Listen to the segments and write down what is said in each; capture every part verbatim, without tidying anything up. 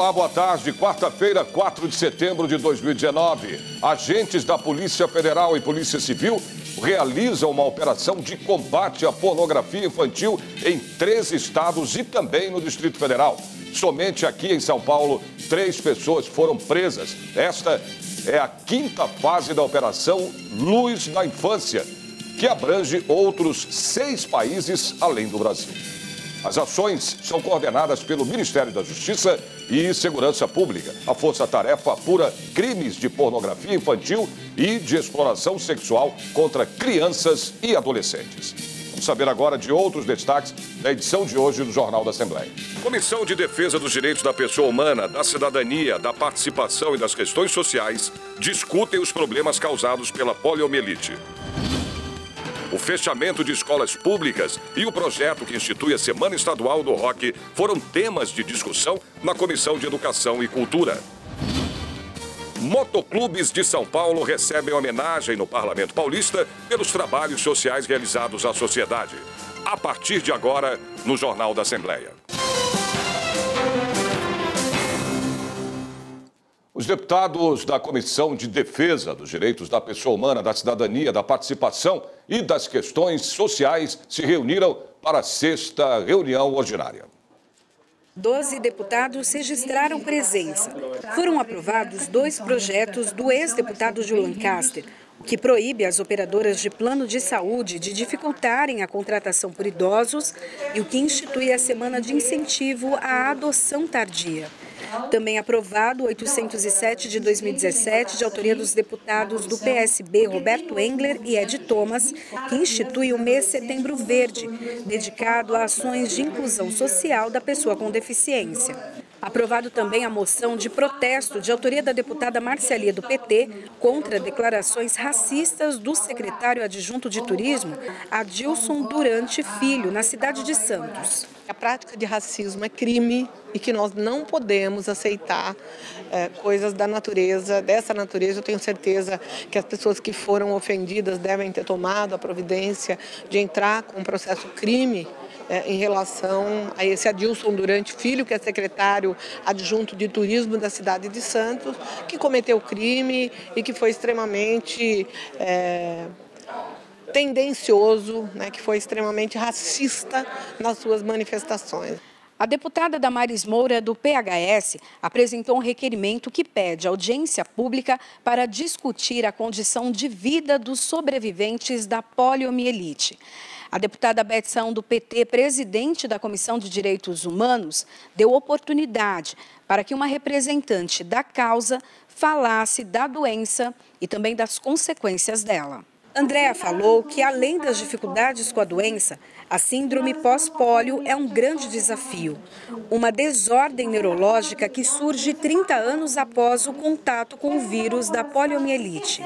Olá, boa tarde. Quarta-feira, quatro de setembro de dois mil e dezenove. Agentes da Polícia Federal e Polícia Civil realizam uma operação de combate à pornografia infantil em três estados e também no Distrito Federal. Somente aqui em São Paulo, três pessoas foram presas. Esta é a quinta fase da operação Luz na Infância, que abrange outros seis países além do Brasil. As ações são coordenadas pelo Ministério da Justiça e Segurança Pública. A Força-Tarefa apura crimes de pornografia infantil e de exploração sexual contra crianças e adolescentes. Vamos saber agora de outros destaques da edição de hoje do Jornal da Assembleia. Comissão de Defesa dos Direitos da Pessoa Humana, da Cidadania, da Participação e das Questões Sociais discutem os problemas causados pela poliomielite. O fechamento de escolas públicas e o projeto que institui a Semana Estadual do Rock foram temas de discussão na Comissão de Educação e Cultura. Motoclubes de São Paulo recebem homenagem no Parlamento Paulista pelos trabalhos sociais realizados à sociedade. A partir de agora, no Jornal da Assembleia. Os deputados da Comissão de Defesa dos Direitos da Pessoa Humana, da Cidadania, da Participação e das Questões Sociais se reuniram para a sexta reunião ordinária. Doze deputados registraram presença. Foram aprovados dois projetos do ex-deputado Juliano Castêro, o que proíbe as operadoras de plano de saúde de dificultarem a contratação por idosos e o que institui a semana de incentivo à adoção tardia. Também aprovado o oitocentos e sete de dois mil e dezessete, de autoria dos deputados do P S B Roberto Engler e Ed Thomas, que institui o mês Setembro Verde, dedicado a ações de inclusão social da pessoa com deficiência. Aprovado também a moção de protesto de autoria da deputada Marcia Lia do P T contra declarações racistas do secretário adjunto de turismo, Adilson Durante Filho, na cidade de Santos. A prática de racismo é crime e que nós não podemos aceitar é, coisas da natureza, dessa natureza. Eu tenho certeza que as pessoas que foram ofendidas devem ter tomado a providência de entrar com um processo crime É, em relação a esse Adilson Durante Filho, que é secretário adjunto de turismo da cidade de Santos, que cometeu crime e que foi extremamente é, tendencioso, né, que foi extremamente racista nas suas manifestações. A deputada Damaris Moura, do P H S, apresentou um requerimento que pede audiência pública para discutir a condição de vida dos sobreviventes da poliomielite. A deputada Beth Saão, do P T, presidente da Comissão de Direitos Humanos, deu oportunidade para que uma representante da causa falasse da doença e também das consequências dela. Andréa falou que, além das dificuldades com a doença, a síndrome pós-pólio é um grande desafio. Uma desordem neurológica que surge trinta anos após o contato com o vírus da poliomielite.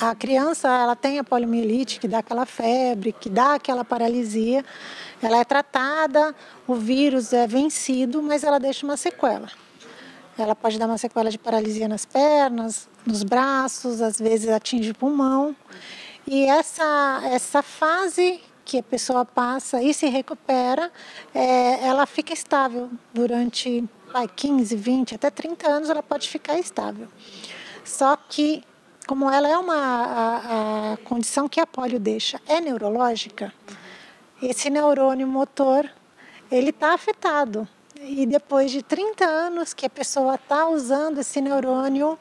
A criança ela tem a poliomielite, que dá aquela febre, que dá aquela paralisia. Ela é tratada, o vírus é vencido, mas ela deixa uma sequela. Ela pode dar uma sequela de paralisia nas pernas, nos braços, às vezes atinge o pulmão. E essa, essa fase que a pessoa passa e se recupera, é, ela fica estável durante vai, quinze, vinte, até trinta anos, ela pode ficar estável. Só que, como ela é uma a, a condição que a polio deixa, é neurológica, esse neurônio motor, ele está afetado. E depois de trinta anos que a pessoa está usando esse neurônio,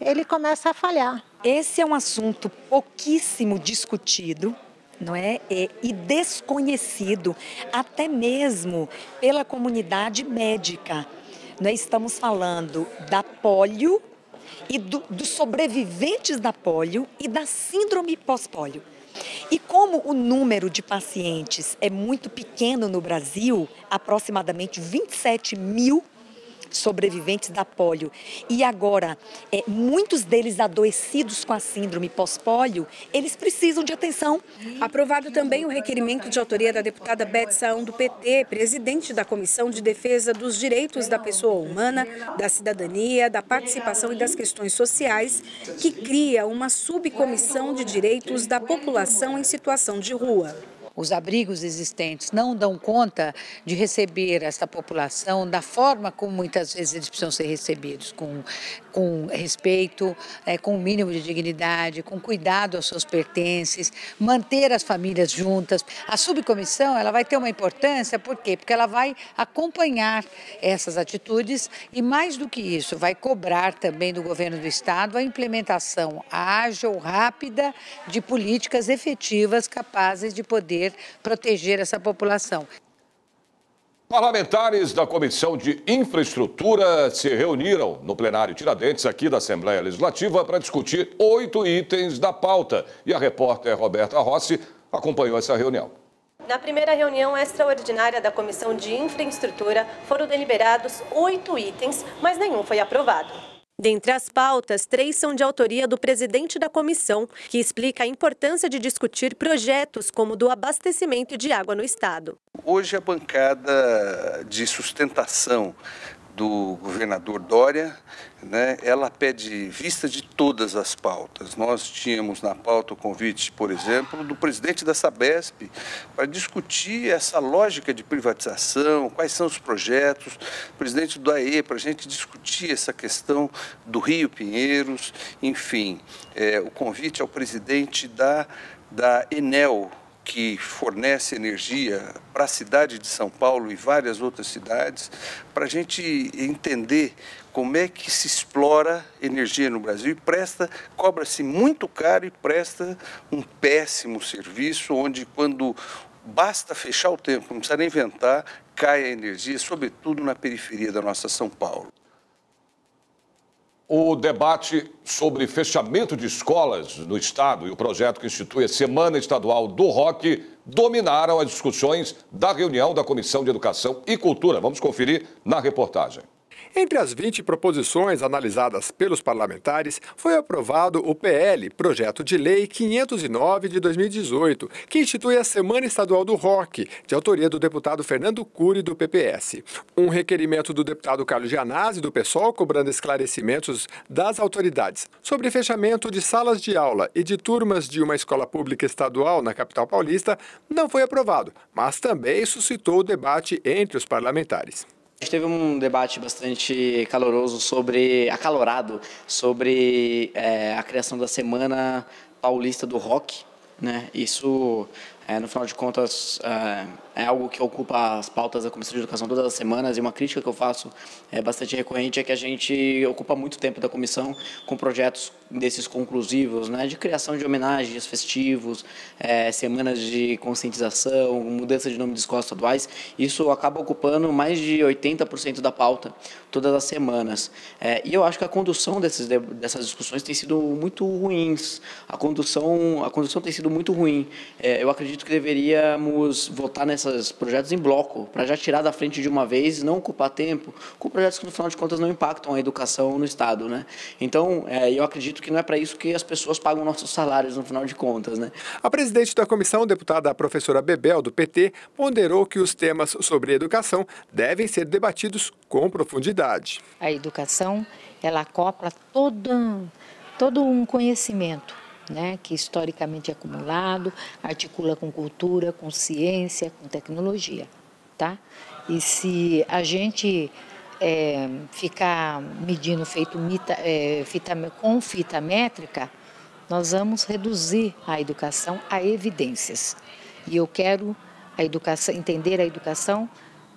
ele começa a falhar. Esse é um assunto pouquíssimo discutido, não é? E, e desconhecido, até mesmo pela comunidade médica. Nós estamos falando da polio, e do, dos sobreviventes da polio e da síndrome pós-polio. E como o número de pacientes é muito pequeno no Brasil, aproximadamente vinte e sete mil sobreviventes da polio, e agora é, muitos deles adoecidos com a síndrome pós-polio, eles precisam de atenção. Aprovado também o requerimento de autoria da deputada Beth Saão, do P T, presidente da Comissão de Defesa dos Direitos da Pessoa Humana, da Cidadania, da Participação e das Questões Sociais, que cria uma subcomissão de direitos da população em situação de rua. os abrigos existentes não dão conta de receber essa população da forma como muitas vezes eles precisam ser recebidos, com, com respeito, é, com o mínimo de dignidade, com cuidado aos seus pertences, manter as famílias juntas. A subcomissão ela vai ter uma importância, por quê? Porque ela vai acompanhar essas atitudes e, mais do que isso, vai cobrar também do governo do Estado a implementação ágil, rápida, de políticas efetivas capazes de poder proteger essa população. Parlamentares da Comissão de Infraestrutura se reuniram no plenário Tiradentes aqui da Assembleia Legislativa para discutir oito itens da pauta. E a repórter Roberta Rossi acompanhou essa reunião. Na primeira reunião extraordinária da Comissão de Infraestrutura foram deliberados oito itens, mas nenhum foi aprovado. Dentre as pautas, três são de autoria do presidente da comissão, que explica a importância de discutir projetos como o do abastecimento de água no Estado. Hoje a bancada de sustentação do governador Dória, né, ela pede vista de todas as pautas. Nós tínhamos na pauta o convite, por exemplo, do presidente da Sabesp para discutir essa lógica de privatização, quais são os projetos, o presidente do A E para a gente discutir essa questão do Rio Pinheiros, enfim, é, o convite ao presidente da, da Enel, que fornece energia para a cidade de São Paulo e várias outras cidades, para a gente entender como é que se explora energia no Brasil e presta, cobra-se muito caro e presta um péssimo serviço, onde quando basta fechar o tempo, não precisa nem inventar, cai a energia, sobretudo na periferia da nossa São Paulo. O debate sobre fechamento de escolas no Estado e o projeto que institui a Semana Estadual do Rock dominaram as discussões da reunião da Comissão de Educação e Cultura. Vamos conferir na reportagem. Entre as vinte proposições analisadas pelos parlamentares, foi aprovado o P L, Projeto de Lei quinhentos e nove de dois mil e dezoito, que institui a Semana Estadual do Rock, de autoria do deputado Fernando Cury, do P P S. Um requerimento do deputado Carlos Gianazzi, do P SOL, cobrando esclarecimentos das autoridades sobre fechamento de salas de aula e de turmas de uma escola pública estadual na capital paulista, não foi aprovado, mas também suscitou o debate entre os parlamentares. A gente teve um debate bastante caloroso sobre, acalorado, sobre é, a criação da Semana Paulista do Rock, né? Isso, é, no final de contas, é, é algo que ocupa as pautas da Comissão de Educação todas as semanas, e uma crítica que eu faço é bastante recorrente é que a gente ocupa muito tempo da comissão com projetos desses conclusivos, né? De criação de homenagens, festivos, é, semanas de conscientização, mudança de nome de escolas estaduais. Isso acaba ocupando mais de oitenta por cento da pauta todas as semanas. É, e eu acho que a condução desses, dessas discussões tem sido muito ruins. A condução, a condução tem sido muito ruim. É, eu acredito que deveríamos votar nesses projetos em bloco, para já tirar da frente de uma vez, não ocupar tempo com projetos que, no final de contas, não impactam a educação no Estado, né? Então, é, eu acredito que não é para isso que as pessoas pagam nossos salários, no final de contas, né? A presidente da comissão, deputada professora Bebel, do P T, ponderou que os temas sobre educação devem ser debatidos com profundidade. A educação, ela acopla todo, todo um conhecimento, né, que historicamente é acumulado, articula com cultura, com ciência, com tecnologia, tá? E se a gente... É, ficar medindo feito mita, é, fita, com fita métrica, nós vamos reduzir a educação a evidências. E eu quero a educação, entender a educação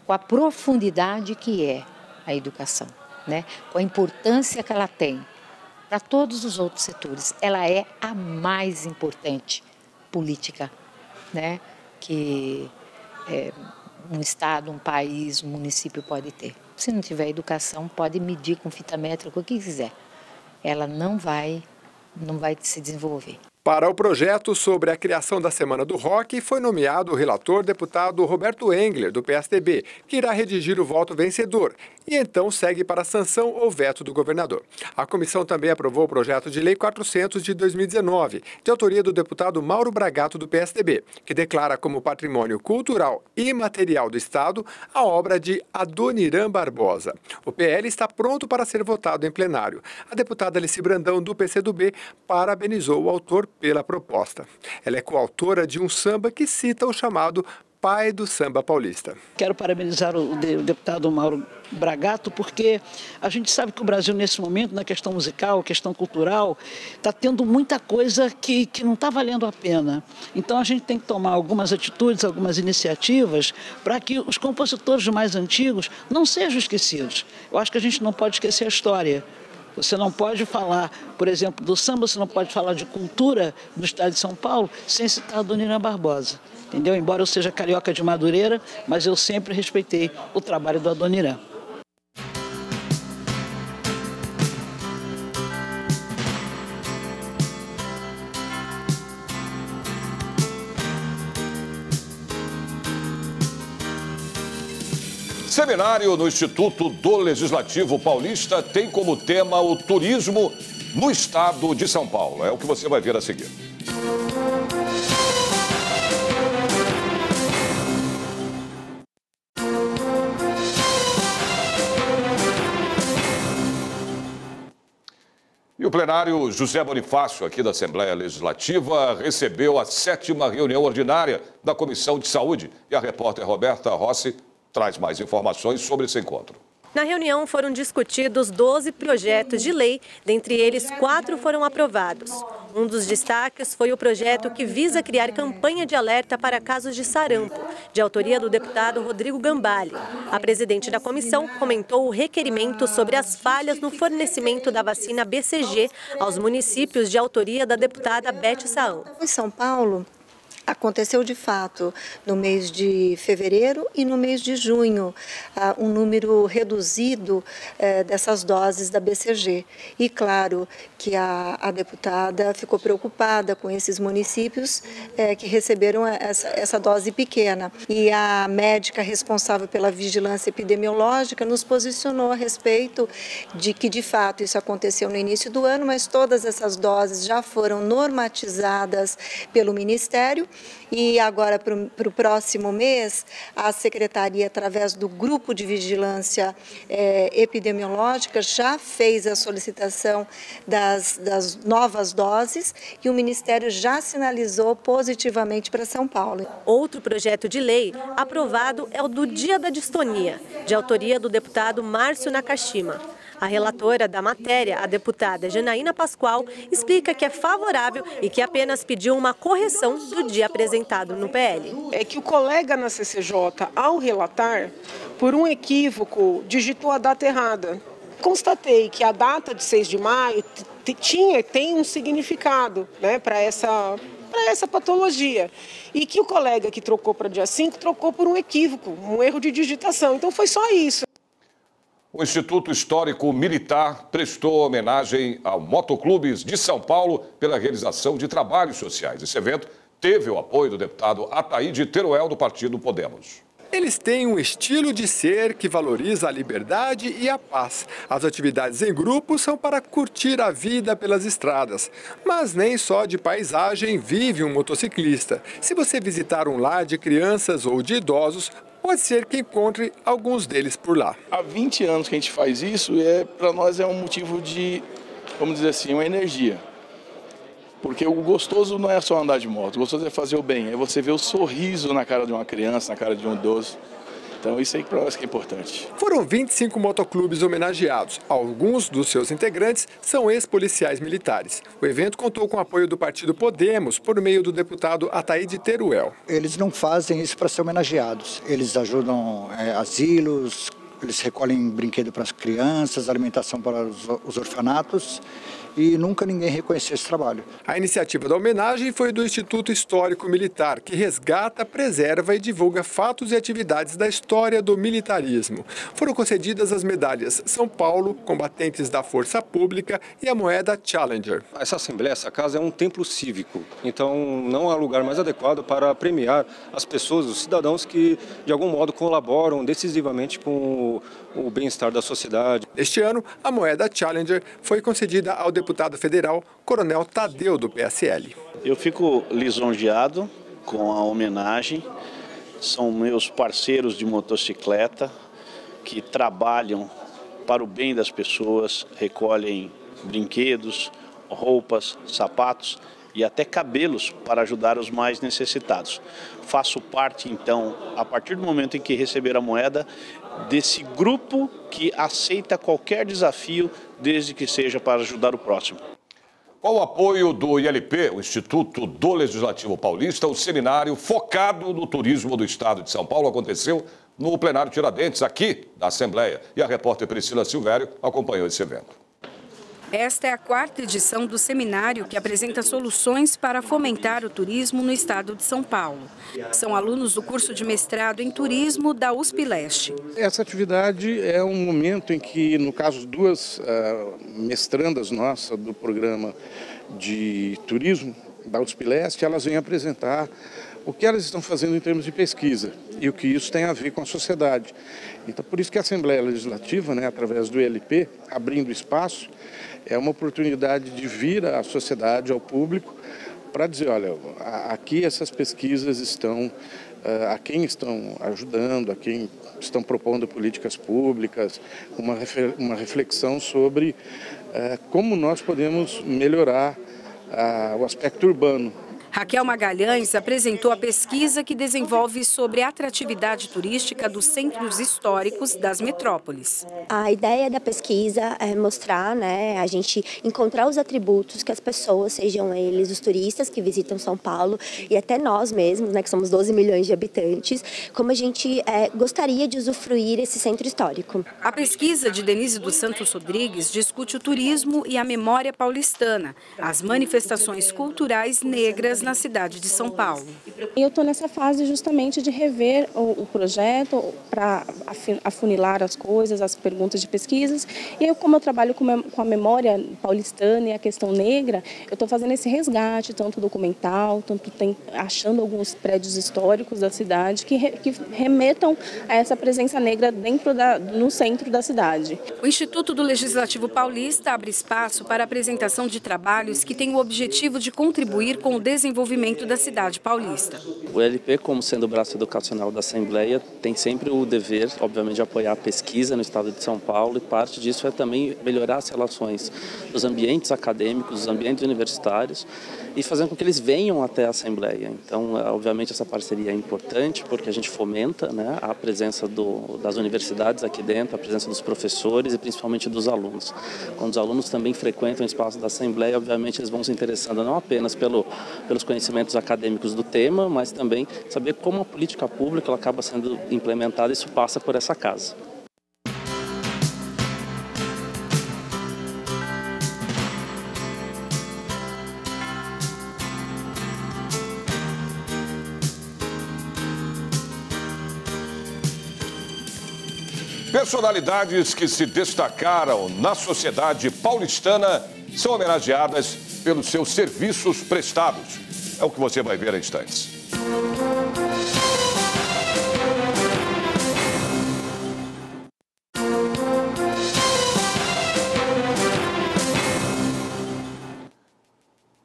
com a profundidade que é a educação, né? Com a importância que ela tem para todos os outros setores. Ela é a mais importante política, né? Que é, um Estado, um país, um município pode ter. Se não tiver educação, pode medir com fita métrica o que quiser. Ela não vai, não vai se desenvolver. Para o projeto sobre a criação da Semana do Rock, foi nomeado o relator deputado Roberto Engler, do P S D B, que irá redigir o voto vencedor e então segue para a sanção ou veto do governador. A comissão também aprovou o projeto de lei quatrocentos de dois mil e dezenove, de autoria do deputado Mauro Bragato, do P S D B, que declara como patrimônio cultural e material do Estado a obra de Adoniran Barbosa. O P L está pronto para ser votado em plenário. A deputada Leci Brandão, do P C do B, parabenizou o autor pela proposta. Ela é coautora de um samba que cita o chamado pai do samba paulista. Quero parabenizar o deputado Mauro Bragato, porque a gente sabe que o Brasil, nesse momento, na questão musical, questão cultural, está tendo muita coisa que, que não está valendo a pena. Então, a gente tem que tomar algumas atitudes, algumas iniciativas, para que os compositores mais antigos não sejam esquecidos. Eu acho que a gente não pode esquecer a história. Você não pode falar, por exemplo, do samba, você não pode falar de cultura no estado de São Paulo sem citar a Adoniran Barbosa, entendeu? Embora eu seja carioca de Madureira, mas eu sempre respeitei o trabalho do Adoniran. Seminário no Instituto do Legislativo Paulista tem como tema o turismo no estado de São Paulo. É o que você vai ver a seguir. E o plenário José Bonifácio, aqui da Assembleia Legislativa, recebeu a sétima reunião ordinária da Comissão de Saúde. E a repórter Roberta Rossi traz mais informações sobre esse encontro. Na reunião foram discutidos doze projetos de lei, dentre eles quatro foram aprovados. Um dos destaques foi o projeto que visa criar campanha de alerta para casos de sarampo, de autoria do deputado Rodrigo Gambale. A presidente da comissão comentou o requerimento sobre as falhas no fornecimento da vacina B C G aos municípios, de autoria da deputada Beth Saão. Em São Paulo, aconteceu de fato no mês de fevereiro e no mês de junho um número reduzido dessas doses da B C G. E claro que a, a deputada ficou preocupada com esses municípios que receberam essa, essa dose pequena. E a médica responsável pela vigilância epidemiológica nos posicionou a respeito de que de fato isso aconteceu no início do ano, mas todas essas doses já foram normatizadas pelo Ministério. E agora, para o próximo mês, a Secretaria, através do Grupo de Vigilância eh, Epidemiológica, já fez a solicitação das, das novas doses e o Ministério já sinalizou positivamente para São Paulo. Outro projeto de lei aprovado é o do Dia da Distonia, de autoria do deputado Márcio Nakashima. A relatora da matéria, a deputada Janaína Pascoal, explica que é favorável e que apenas pediu uma correção do dia apresentado no P L. É que o colega na C C J, ao relatar, por um equívoco, digitou a data errada. Constatei que a data de seis de maio tinha, tem um significado, né, para essa... para essa patologia, e que o colega que trocou para dia cinco trocou por um equívoco, um erro de digitação. Então foi só isso. O Instituto Histórico Militar prestou homenagem ao Motoclubes de São Paulo pela realização de trabalhos sociais. Esse evento teve o apoio do deputado Ataíde Teruel, do partido Podemos. Eles têm um estilo de ser que valoriza a liberdade e a paz. As atividades em grupo são para curtir a vida pelas estradas. Mas nem só de paisagem vive um motociclista. Se você visitar um lar de crianças ou de idosos, pode ser que encontre alguns deles por lá. Há vinte anos que a gente faz isso e é, para nós é um motivo de, vamos dizer assim, uma energia. Porque o gostoso não é só andar de moto, o gostoso é fazer o bem, é você ver o sorriso na cara de uma criança, na cara de um idoso. Então isso aí para nós que é importante. Foram vinte e cinco motoclubes homenageados. Alguns dos seus integrantes são ex-policiais militares. O evento contou com o apoio do partido Podemos, por meio do deputado Ataíde Teruel. Eles não fazem isso para ser homenageados. Eles ajudam é, asilos, eles recolhem brinquedo para as crianças, alimentação para os, os orfanatos. E nunca ninguém reconheceu esse trabalho. A iniciativa da homenagem foi do Instituto Histórico Militar, que resgata, preserva e divulga fatos e atividades da história do militarismo. Foram concedidas as medalhas São Paulo, Combatentes da Força Pública e a moeda Challenger. Essa assembleia, essa casa é um templo cívico, então não há lugar mais adequado para premiar as pessoas, os cidadãos que de algum modo colaboram decisivamente com o bem-estar da sociedade. Este ano, a moeda Challenger foi concedida ao deputado deputado federal Coronel Tadeu, do P S L. Eu fico lisonjeado com a homenagem. São meus parceiros de motocicleta que trabalham para o bem das pessoas, recolhem brinquedos, roupas, sapatos e até cabelos para ajudar os mais necessitados. Faço parte, então, a partir do momento em que receber a moeda, desse grupo que aceita qualquer desafio, desde que seja para ajudar o próximo. Com o apoio do I L P, o Instituto do Legislativo Paulista, o seminário focado no turismo do estado de São Paulo aconteceu no plenário Tiradentes, aqui da Assembleia. E a repórter Priscila Silvério acompanhou esse evento. Esta é a quarta edição do seminário que apresenta soluções para fomentar o turismo no estado de São Paulo. São alunos do curso de mestrado em turismo da U S P Leste. Essa atividade é um momento em que, no caso, duas uh, mestrandas nossas do programa de turismo da U S P Leste, elas vêm apresentar o que elas estão fazendo em termos de pesquisa e o que isso tem a ver com a sociedade. Então, por isso que a Assembleia Legislativa, né, através do I L P, abrindo espaço, é uma oportunidade de vir à sociedade, ao público, para dizer, olha, aqui essas pesquisas estão, a quem estão ajudando, a quem estão propondo políticas públicas, uma reflexão sobre como nós podemos melhorar o aspecto urbano. Raquel Magalhães apresentou a pesquisa que desenvolve sobre a atratividade turística dos centros históricos das metrópoles. A ideia da pesquisa é mostrar, né, a gente encontrar os atributos que as pessoas, sejam eles os turistas que visitam São Paulo e até nós mesmos, né, que somos doze milhões de habitantes, como a gente é, gostaria de usufruir esse centro histórico. A pesquisa de Denise dos Santos Rodrigues discute o turismo e a memória paulistana, as manifestações culturais negras na cidade de São Paulo. Eu estou nessa fase justamente de rever o, o projeto para afunilar as coisas, as perguntas de pesquisas. E eu, como eu trabalho com, me, com a memória paulistana e a questão negra, eu estou fazendo esse resgate, tanto documental, tanto tem, achando alguns prédios históricos da cidade que, re, que remetam a essa presença negra dentro da, no centro da cidade. O Instituto do Legislativo Paulista abre espaço para a apresentação de trabalhos que têm o objetivo de contribuir com o desenvolvimento desenvolvimento da cidade paulista. O I L P, como sendo o braço educacional da Assembleia, tem sempre o dever, obviamente, de apoiar a pesquisa no estado de São Paulo, e parte disso é também melhorar as relações dos ambientes acadêmicos, dos ambientes universitários, e fazendo com que eles venham até a Assembleia. Então, obviamente, essa parceria é importante porque a gente fomenta, né, a presença do, das universidades aqui dentro, a presença dos professores e principalmente dos alunos. Quando os alunos também frequentam o espaço da Assembleia, obviamente, eles vão se interessando não apenas pelo, pelos conhecimentos acadêmicos do tema, mas também saber como a política pública ela acaba sendo implementada, isso passa por essa casa. Personalidades que se destacaram na sociedade paulistana são homenageadas pelos seus serviços prestados. É o que você vai ver a instantes.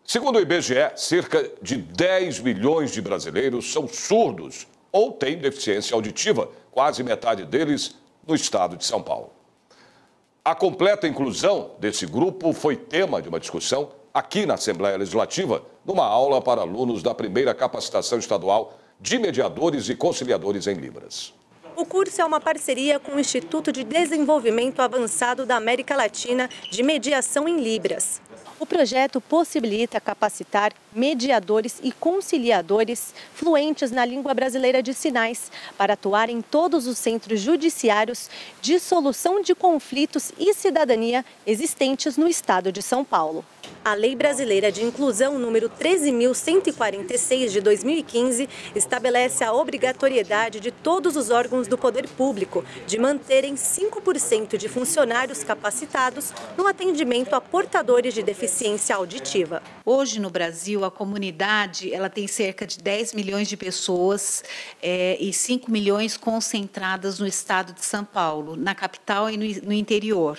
Segundo o I B G E, cerca de dez milhões de brasileiros são surdos ou têm deficiência auditiva, quase metade deles no estado de São Paulo. A completa inclusão desse grupo foi tema de uma discussão aqui na Assembleia Legislativa, numa aula para alunos da primeira capacitação estadual de mediadores e conciliadores em Libras. O curso é uma parceria com o Instituto de Desenvolvimento Avançado da América Latina de Mediação em Libras. O projeto possibilita capacitar mediadores e conciliadores fluentes na língua brasileira de sinais para atuar em todos os centros judiciários de solução de conflitos e cidadania existentes no estado de São Paulo. A Lei Brasileira de Inclusão número treze mil cento e quarenta e seis de dois mil e quinze estabelece a obrigatoriedade de todos os órgãos do poder público de manterem cinco por cento de funcionários capacitados no atendimento a portadores de deficiência auditiva. Hoje no Brasil, a comunidade ela tem cerca de dez milhões de pessoas é, e cinco milhões concentradas no estado de São Paulo, na capital e no, no interior.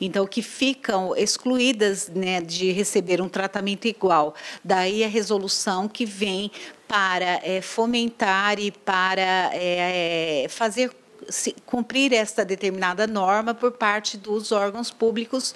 Então, que ficam excluídas, né, de receber um tratamento igual. Daí a resolução que vem para é, fomentar e para é, fazer cumprir esta determinada norma por parte dos órgãos públicos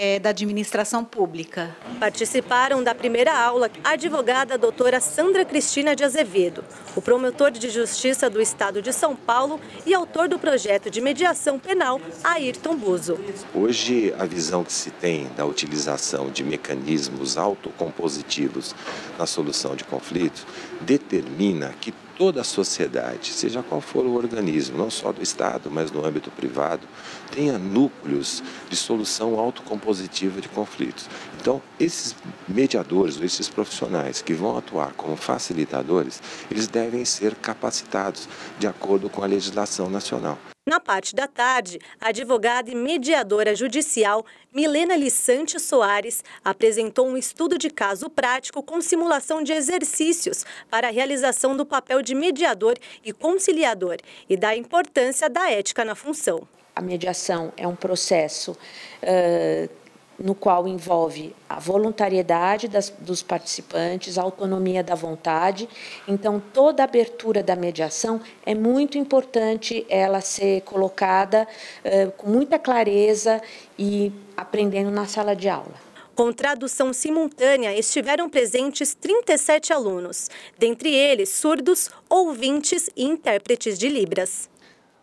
é, da administração pública. Participaram da primeira aula a advogada doutora Sandra Cristina de Azevedo, o promotor de justiça do Estado de São Paulo e autor do projeto de mediação penal, Ayrton Buzzo. Hoje, a visão que se tem da utilização de mecanismos autocompositivos na solução de conflitos determina que toda a sociedade, seja qual for o organismo, não só do Estado, mas no âmbito privado, tenha núcleos de solução autocompositiva de conflitos. Então, esses mediadores, esses profissionais que vão atuar como facilitadores, eles devem ser capacitados de acordo com a legislação nacional. Na parte da tarde, a advogada e mediadora judicial Milena Lissante Soares apresentou um estudo de caso prático com simulação de exercícios para a realização do papel de mediador e conciliador e da importância da ética na função. A mediação é um processo uh, no qual envolve a voluntariedade das, dos participantes, a autonomia da vontade. Então, toda a abertura da mediação é muito importante ela ser colocada eh, com muita clareza e aprendendo na sala de aula. Com tradução simultânea, estiveram presentes trinta e sete alunos, dentre eles surdos, ouvintes e intérpretes de Libras.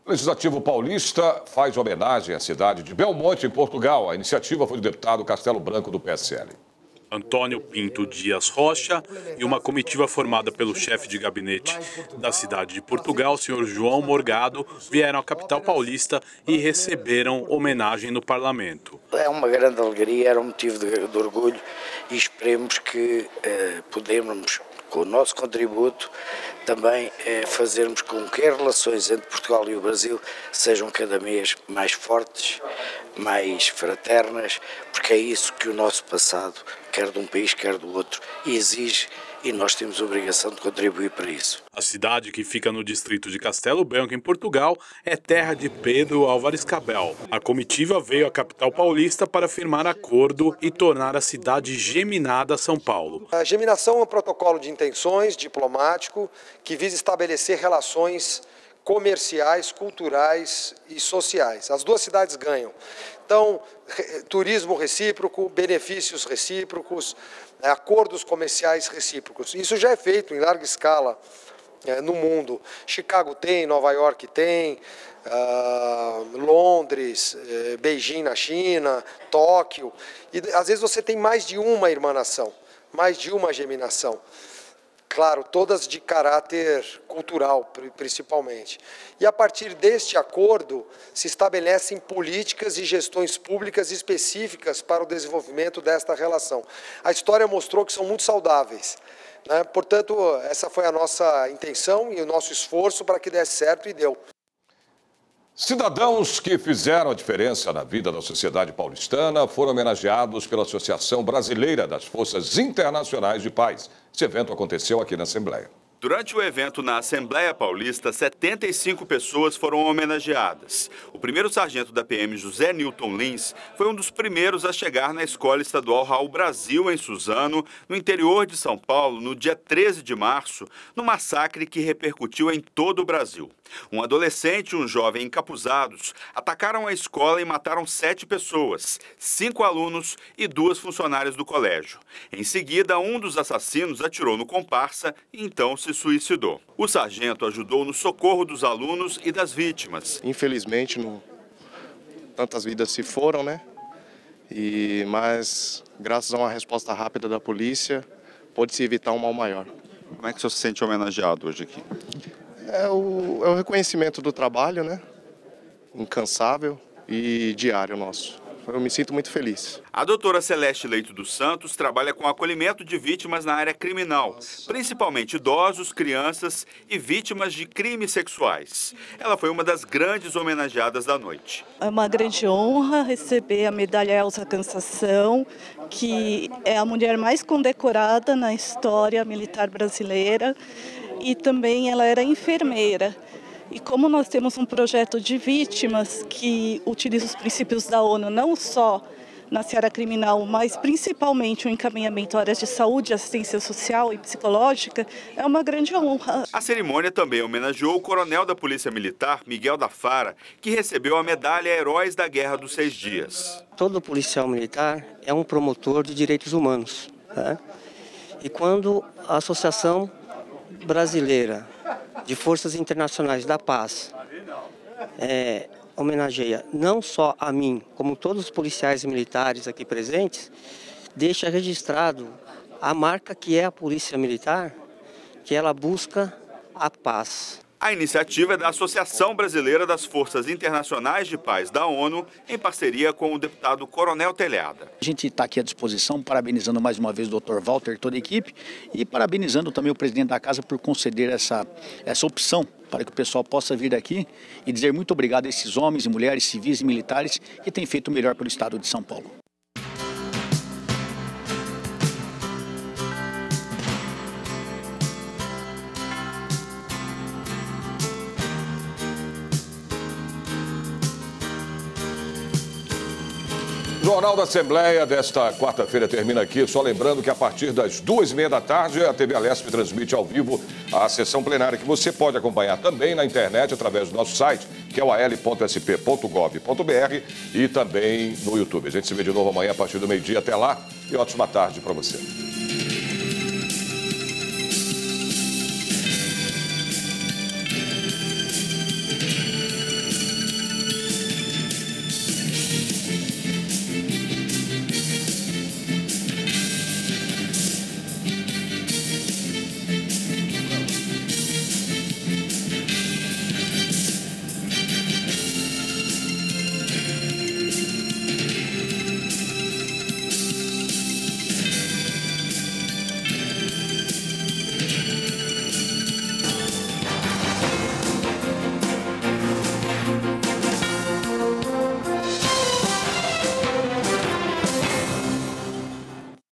O Legislativo Paulista faz homenagem à cidade de Belmonte, em Portugal. A iniciativa foi do deputado Castelo Branco, do P S L. Antônio Pinto Dias Rocha e uma comitiva formada pelo chefe de gabinete da cidade de Portugal, senhor João Morgado, vieram à capital paulista e receberam homenagem no parlamento. É uma grande alegria, era um motivo de, de orgulho e esperemos que eh, podemos, com o nosso contributo, também é fazermos com que as relações entre Portugal e o Brasil sejam cada vez mais fortes, mais fraternas, porque é isso que o nosso passado, quer de um país, quer do outro, exige e nós temos a obrigação de contribuir para isso. A cidade, que fica no distrito de Castelo Branco, em Portugal, é terra de Pedro Álvares Cabral. A comitiva veio à capital paulista para firmar acordo e tornar a cidade geminada a São Paulo. A geminação é um protocolo de intenções diplomático que visa estabelecer relações comerciais, culturais e sociais. As duas cidades ganham. Então, turismo recíproco, benefícios recíprocos, acordos comerciais recíprocos. Isso já é feito em larga escala no mundo. Chicago tem, Nova York tem, uh, Londres, eh, Beijing na China, Tóquio. E às vezes você tem mais de uma irmanação, mais de uma geminação. Claro, todas de caráter cultural, principalmente. E a partir deste acordo, se estabelecem políticas e gestões públicas específicas para o desenvolvimento desta relação. A história mostrou que são muito saudáveis, né? Portanto, essa foi a nossa intenção e o nosso esforço para que desse certo e deu. Cidadãos que fizeram a diferença na vida da sociedade paulistana foram homenageados pela Associação Brasileira das Forças Internacionais de Paz. Esse evento aconteceu aqui na Assembleia. Durante o evento na Assembleia Paulista, setenta e cinco pessoas foram homenageadas. O primeiro sargento da P M, José Newton Lins, foi um dos primeiros a chegar na Escola Estadual Raul Brasil, em Suzano, no interior de São Paulo, no dia treze de março, no massacre que repercutiu em todo o Brasil. Um adolescente e um jovem encapuzados atacaram a escola e mataram sete pessoas, cinco alunos e duas funcionárias do colégio. Em seguida, um dos assassinos atirou no comparsa e então se suicidou. O sargento ajudou no socorro dos alunos e das vítimas. Infelizmente, não... tantas vidas se foram, né? E... Mas, graças a uma resposta rápida da polícia, pôde-se evitar um mal maior. Como é que o senhor se sente homenageado hoje aqui? É o, é o reconhecimento do trabalho, né? Incansável e diário nosso. Eu me sinto muito feliz. A doutora Celeste Leito dos Santos trabalha com acolhimento de vítimas na área criminal, principalmente idosos, crianças e vítimas de crimes sexuais. Ela foi uma das grandes homenageadas da noite. É uma grande honra receber a medalha Elza Cansação, que é a mulher mais condecorada na história militar brasileira. E também ela era enfermeira. E como nós temos um projeto de vítimas que utiliza os princípios da ONU, não só na seara criminal, mas principalmente o encaminhamento a áreas de saúde, assistência social e psicológica, é uma grande honra. A cerimônia também homenageou o coronel da Polícia Militar, Miguel da Fara, que recebeu a medalha Heróis da Guerra dos Seis Dias. Todo policial militar é um promotor de direitos humanos, né? E quando a Associação Brasileira de Forças Internacionais da Paz é, homenageia não só a mim, como todos os policiais militares aqui presentes, deixa registrado a marca que é a Polícia Militar, que ela busca a paz. A iniciativa é da Associação Brasileira das Forças Internacionais de Paz da ONU, em parceria com o deputado Coronel Telhada. A gente está aqui à disposição, parabenizando mais uma vez o doutor Walter e toda a equipe, e parabenizando também o presidente da casa por conceder essa, essa opção, para que o pessoal possa vir aqui e dizer muito obrigado a esses homens e mulheres, civis e militares, que têm feito o melhor pelo estado de São Paulo. O Jornal da Assembleia desta quarta-feira termina aqui. Só lembrando que a partir das duas e meia da tarde, a T V Alesp transmite ao vivo a sessão plenária, que você pode acompanhar também na internet através do nosso site, que é o a l ponto s p ponto gov ponto b r, e também no YouTube. A gente se vê de novo amanhã a partir do meio-dia. Até lá e ótima tarde para você.